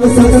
Santa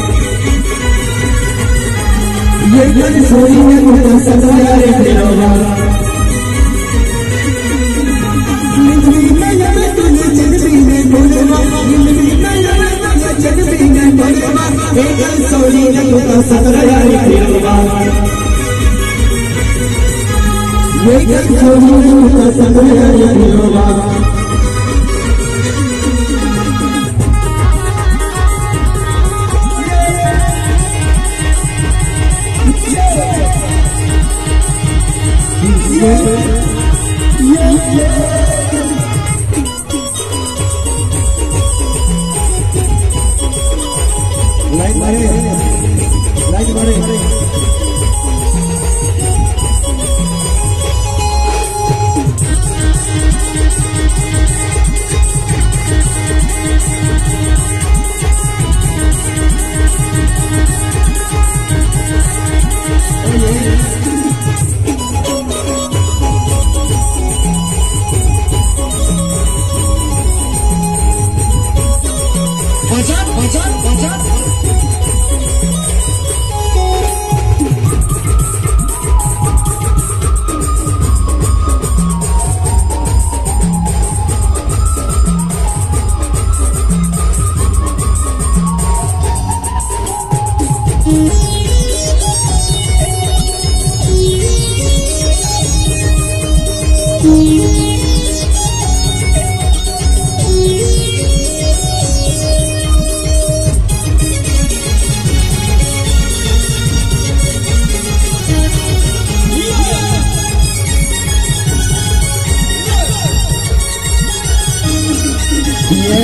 Yeah.